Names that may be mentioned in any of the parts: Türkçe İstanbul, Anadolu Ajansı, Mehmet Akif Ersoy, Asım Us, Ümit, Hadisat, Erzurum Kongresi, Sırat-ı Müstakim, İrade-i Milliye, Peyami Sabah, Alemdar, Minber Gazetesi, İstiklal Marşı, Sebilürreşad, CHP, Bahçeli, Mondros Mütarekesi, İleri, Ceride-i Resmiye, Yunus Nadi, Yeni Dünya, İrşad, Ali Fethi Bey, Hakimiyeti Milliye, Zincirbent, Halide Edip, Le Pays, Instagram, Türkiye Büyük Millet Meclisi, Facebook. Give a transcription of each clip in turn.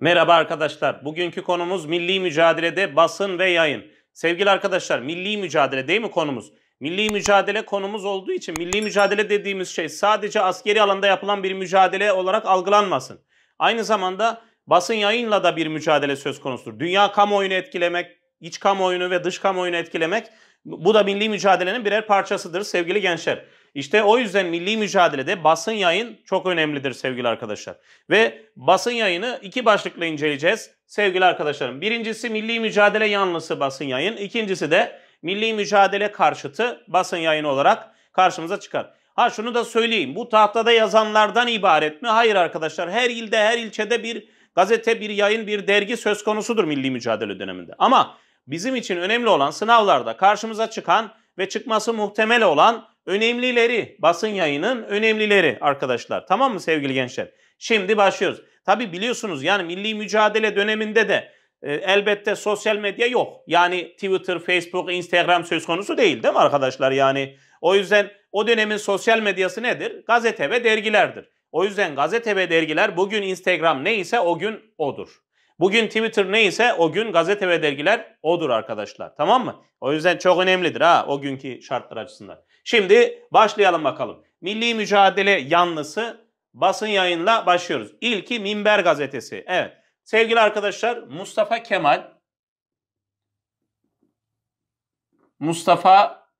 Merhaba arkadaşlar. Bugünkü konumuz milli mücadelede basın ve yayın. Sevgili arkadaşlar, milli mücadele değil mi konumuz? Milli mücadele konumuz olduğu için milli mücadele dediğimiz şey sadece askeri alanda yapılan bir mücadele olarak algılanmasın. Aynı zamanda basın yayınla da bir mücadele söz konusudur. Dünya kamuoyunu etkilemek, iç kamuoyunu ve dış kamuoyunu etkilemek, bu da milli mücadelenin birer parçasıdır sevgili gençler. İşte o yüzden milli mücadelede basın yayın çok önemlidir sevgili arkadaşlar. Ve basın yayını iki başlıkla inceleyeceğiz sevgili arkadaşlarım. Birincisi milli mücadele yanlısı basın yayın. İkincisi de milli mücadele karşıtı basın yayını olarak karşımıza çıkar. Ha şunu da söyleyeyim. Bu tahtada yazanlardan ibaret mi? Hayır arkadaşlar. Her ilde, her ilçede bir gazete, bir yayın, bir dergi söz konusudur milli mücadele döneminde. Ama bizim için önemli olan sınavlarda karşımıza çıkan ve çıkması muhtemel olan önemlileri, basın yayının önemlileri arkadaşlar. Tamam mı sevgili gençler? Şimdi başlıyoruz. Tabi biliyorsunuz yani milli mücadele döneminde de elbette sosyal medya yok. Yani Twitter, Facebook, Instagram söz konusu değil mi arkadaşlar? Yani o yüzden o dönemin sosyal medyası nedir? Gazete ve dergilerdir. O yüzden gazete ve dergiler bugün Instagram neyse o gün odur. Bugün Twitter neyse o gün gazete ve dergiler odur arkadaşlar. Tamam mı? O yüzden çok önemlidir ha o günkü şartlar açısından. Şimdi başlayalım bakalım. Milli mücadele yanlısı basın yayınla başlıyoruz. İlki Minber Gazetesi. Evet. Sevgili arkadaşlar Mustafa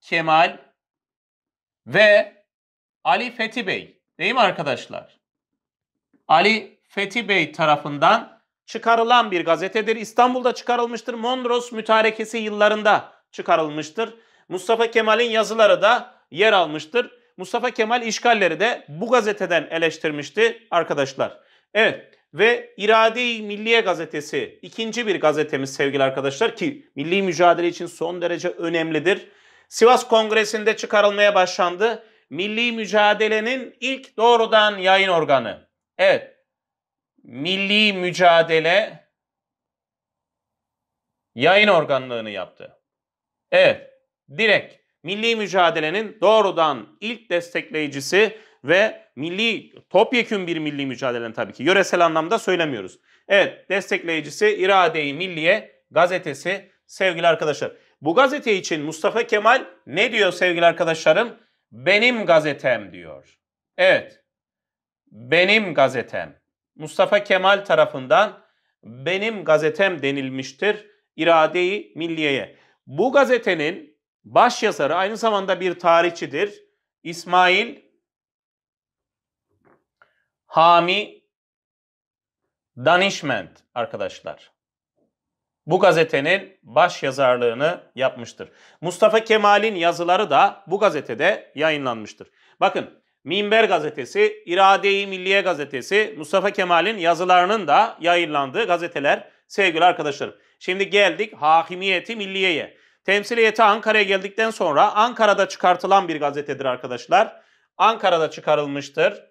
Kemal ve Ali Fethi Bey değil mi arkadaşlar? Ali Fethi Bey tarafından çıkarılan bir gazetedir. İstanbul'da çıkarılmıştır. Mondros Mütarekesi yıllarında çıkarılmıştır. Mustafa Kemal'in yazıları da yer almıştır. Mustafa Kemal işgalleri de bu gazeteden eleştirmişti arkadaşlar. Evet. Ve İrade-i Milliye gazetesi ikinci bir gazetemiz sevgili arkadaşlar ki milli mücadele için son derece önemlidir. Sivas Kongresi'nde çıkarılmaya başlandı. Milli mücadelenin ilk doğrudan yayın organı. Evet. Milli mücadele yayın organlığını yaptı. Evet. Direkt milli mücadelenin doğrudan ilk destekleyicisi ve topyekün bir milli mücadelenin tabii ki yöresel anlamda söylemiyoruz. Evet, destekleyicisi İrade-i Milliye gazetesi sevgili arkadaşlar. Bu gazete için Mustafa Kemal ne diyor sevgili arkadaşlarım? Benim gazetem diyor. Evet. Benim gazetem. Mustafa Kemal tarafından benim gazetem denilmiştir İrade-i Milliye'ye. Bu gazetenin başyazarı aynı zamanda bir tarihçidir. İsmail Hami Danişment arkadaşlar. Bu gazetenin baş yazarlığını yapmıştır. Mustafa Kemal'in yazıları da bu gazetede yayınlanmıştır. Bakın Minber gazetesi, İrade-i Milliye gazetesi, Mustafa Kemal'in yazılarının da yayınlandığı gazeteler sevgili arkadaşlarım. Şimdi geldik Hakimiyeti Milliye'ye. Temsiliyeti Ankara'ya geldikten sonra Ankara'da çıkartılan bir gazetedir arkadaşlar. Ankara'da çıkarılmıştır.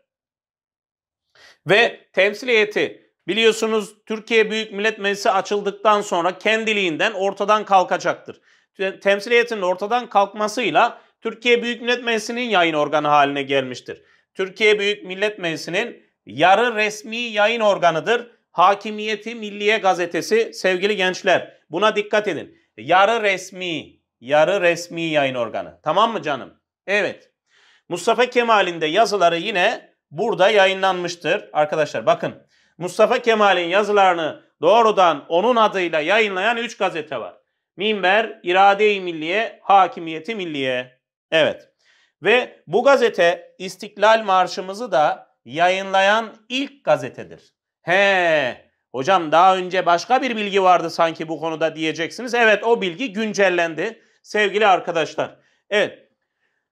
Ve temsiliyeti biliyorsunuz Türkiye Büyük Millet Meclisi açıldıktan sonra kendiliğinden ortadan kalkacaktır. Temsiliyetin ortadan kalkmasıyla Türkiye Büyük Millet Meclisi'nin yayın organı haline gelmiştir. Türkiye Büyük Millet Meclisi'nin yarı resmi yayın organıdır. Hakimiyeti Milliye gazetesi sevgili gençler. Buna dikkat edin. Yarı resmi yayın organı. Tamam mı canım? Evet. Mustafa Kemal'in de yazıları yine burada yayınlanmıştır. Arkadaşlar bakın Mustafa Kemal'in yazılarını doğrudan onun adıyla yayınlayan 3 gazete var. Minber, İrade-i Milliye, Hakimiyeti Milliye. Evet. Ve bu gazete İstiklal Marşımızı da yayınlayan ilk gazetedir. He hocam daha önce başka bir bilgi vardı sanki bu konuda diyeceksiniz. Evet o bilgi güncellendi sevgili arkadaşlar. Evet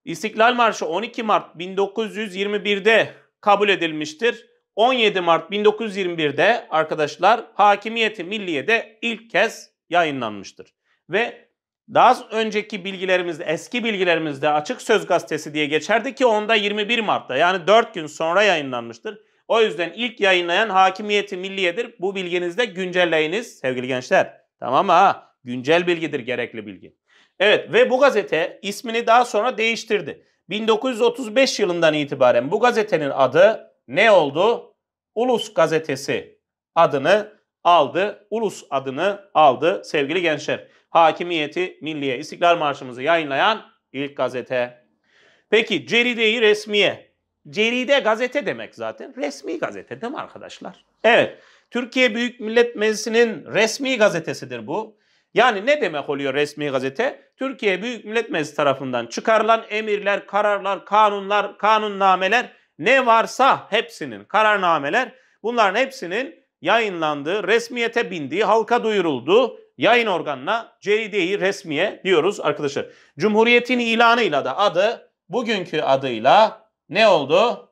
İstiklal Marşı 12 Mart 1921'de kabul edilmiştir. 17 Mart 1921'de arkadaşlar Hakimiyeti Milliye'de ilk kez yayınlanmıştır. Ve daha önceki bilgilerimizde, eski bilgilerimizde Açık Söz gazetesi diye geçerdi ki onda 21 Mart'ta yani 4 gün sonra yayınlanmıştır. O yüzden ilk yayınlayan Hakimiyeti Milliye'dir. Bu bilginizde güncelleyiniz sevgili gençler. Tamam mı? Ha? Güncel bilgidir, gerekli bilgi. Evet ve bu gazete ismini daha sonra değiştirdi. 1935 yılından itibaren bu gazetenin adı ne oldu? Ulus gazetesi adını aldı. Ulus adını aldı sevgili gençler. Hakimiyeti Milliye, İstiklal Marşımızı yayınlayan ilk gazete. Peki Ceride-i Resmiye. Ceride gazete demek zaten. Resmi gazete değil mi arkadaşlar? Evet. Türkiye Büyük Millet Meclisi'nin resmi gazetesidir bu. Yani ne demek oluyor resmi gazete? Türkiye Büyük Millet Meclisi tarafından çıkarılan emirler, kararlar, kanunlar, kanunnameler, ne varsa hepsinin, kararnameler, bunların hepsinin yayınlandığı, resmiyete bindiği, halka duyurulduğu yayın organına Ceride-i Resmiye diyoruz arkadaşlar. Cumhuriyetin ilanıyla da adı, bugünkü adıyla ne oldu?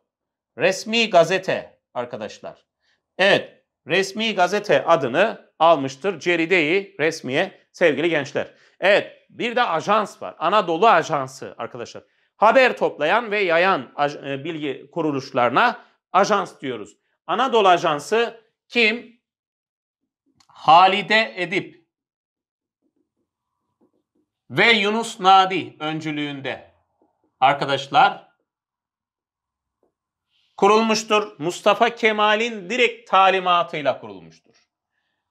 Resmi gazete arkadaşlar. Evet. Resmi gazete adını almıştır Ceride-i Resmiye sevgili gençler. Evet, bir de ajans var. Anadolu Ajansı arkadaşlar. Haber toplayan ve yayan bilgi kuruluşlarına ajans diyoruz. Anadolu Ajansı kim? Halide Edip ve Yunus Nadi öncülüğünde arkadaşlar kurulmuştur. Mustafa Kemal'in direkt talimatıyla kurulmuştur.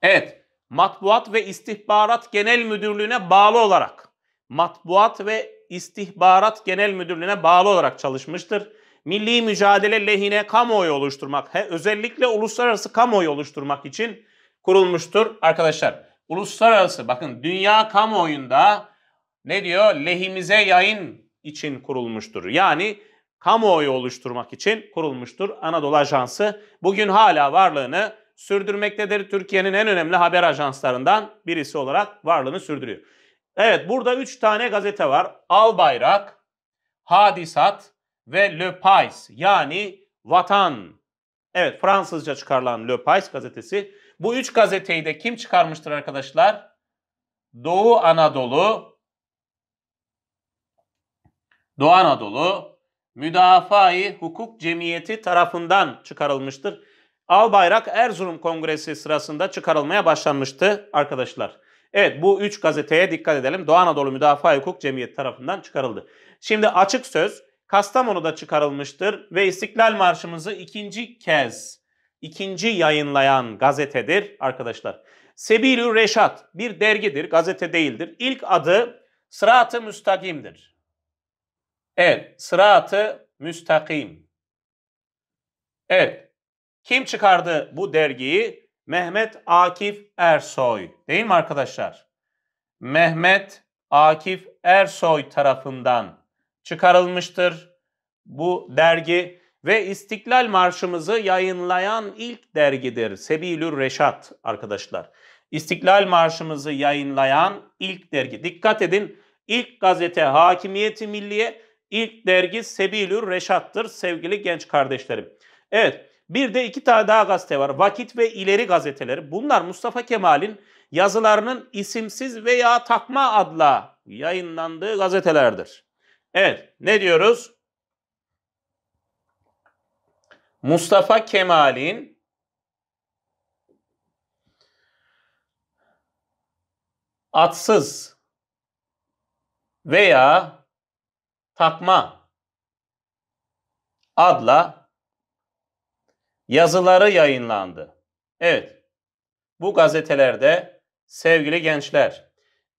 Evet, Matbuat ve İstihbarat Genel Müdürlüğü'ne bağlı olarak, Matbuat ve İstihbarat Genel Müdürlüğü'ne bağlı olarak çalışmıştır. Milli mücadele lehine kamuoyu oluşturmak, özellikle uluslararası kamuoyu oluşturmak için kurulmuştur arkadaşlar. Uluslararası, bakın dünya kamuoyunda ne diyor? Lehimize yayın için kurulmuştur. Yani kamuoyu oluşturmak için kurulmuştur Anadolu Ajansı. Bugün hala varlığını sürdürmektedir. Türkiye'nin en önemli haber ajanslarından birisi olarak varlığını sürdürüyor. Evet, burada 3 tane gazete var. Al-Bayrak, Hadisat ve Le Pays, yani Vatan. Evet, Fransızca çıkarılan Le Pays gazetesi. Bu 3 gazeteyi de kim çıkarmıştır arkadaşlar? Doğu Anadolu Müdafaa-i Hukuk Cemiyeti tarafından çıkarılmıştır. Al-Bayrak Erzurum Kongresi sırasında çıkarılmaya başlanmıştı arkadaşlar. Evet, bu 3 gazeteye dikkat edelim. Doğu Anadolu Müdafaa-i Hukuk Cemiyeti tarafından çıkarıldı. Şimdi Açık Söz Kastamonu'da çıkarılmıştır ve İstiklal Marşımızı ikinci yayınlayan gazetedir arkadaşlar. Sebilürreşad bir dergidir, gazete değildir. İlk adı Sırat-ı Müstakim'dir. Evet, Sırat-ı Müstakim. Evet, kim çıkardı bu dergiyi? Mehmet Akif Ersoy, değil mi arkadaşlar? Mehmet Akif Ersoy tarafından çıkarılmıştır bu dergi ve İstiklal Marşımızı yayınlayan ilk dergidir Sebilürreşad arkadaşlar. İstiklal Marşımızı yayınlayan ilk dergi. Dikkat edin, ilk gazete Hakimiyeti Milliye, İlk dergi Sebilürreşad'tır sevgili genç kardeşlerim. Evet, bir de 2 tane daha gazete var. Vakit ve İleri gazeteleri. Bunlar Mustafa Kemal'in yazılarının isimsiz veya takma adla yayınlandığı gazetelerdir. Evet, ne diyoruz? Mustafa Kemal'in atsız veya takma adla yazıları yayınlandı. Evet. Bu gazetelerde sevgili gençler.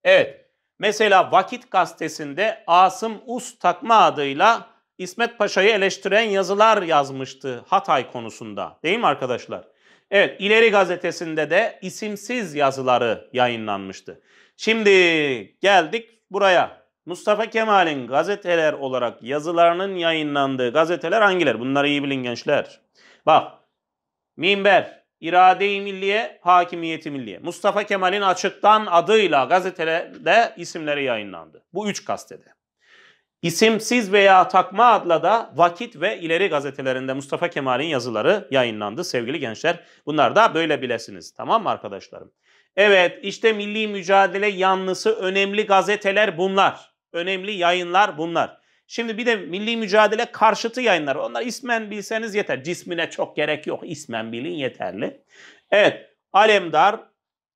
Evet. Mesela Vakit gazetesinde Asım Us takma adıyla İsmet Paşa'yı eleştiren yazılar yazmıştı Hatay konusunda. Değil mi arkadaşlar? Evet. İleri gazetesinde de isimsiz yazıları yayınlanmıştı. Şimdi geldik buraya. Mustafa Kemal'in gazeteler olarak yazılarının yayınlandığı gazeteler hangileri? Bunları iyi bilin gençler. Bak, Minber, İrade-i Milliye, Hakimiyeti Milliye. Mustafa Kemal'in açıktan adıyla gazetelerde isimleri yayınlandı. Bu 3 gazetede. İsimsiz veya takma adla da Vakit ve İleri gazetelerinde Mustafa Kemal'in yazıları yayınlandı sevgili gençler. Bunlar da böyle bilesiniz. Tamam mı arkadaşlarım? Evet, işte milli mücadele yanlısı önemli gazeteler bunlar. Önemli yayınlar bunlar. Şimdi bir de milli mücadele karşıtı yayınlar. Onlar ismen bilseniz yeter. Cismine çok gerek yok. İsmen bilin yeterli. Evet,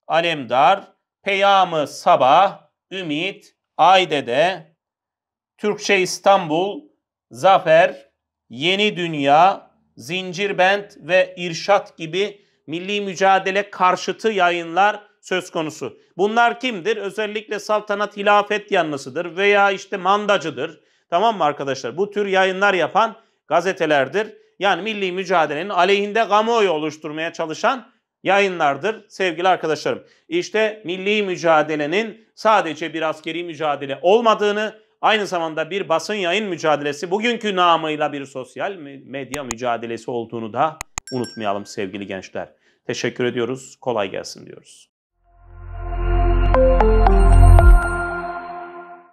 Alemdar, Peyami Sabah, Ümit, Aydede, Türkçe İstanbul, Zafer, Yeni Dünya, Zincirbent ve İrşad gibi milli mücadele karşıtı yayınlar söz konusu. Bunlar kimdir? Özellikle saltanat hilafet yanlısıdır veya işte mandacıdır. Tamam mı arkadaşlar? Bu tür yayınlar yapan gazetelerdir. Yani milli mücadelenin aleyhinde kamuoyu oluşturmaya çalışan yayınlardır sevgili arkadaşlarım. İşte milli mücadelenin sadece bir askeri mücadele olmadığını, aynı zamanda bir basın yayın mücadelesi, bugünkü namıyla bir sosyal medya mücadelesi olduğunu da unutmayalım sevgili gençler. Teşekkür ediyoruz, kolay gelsin diyoruz.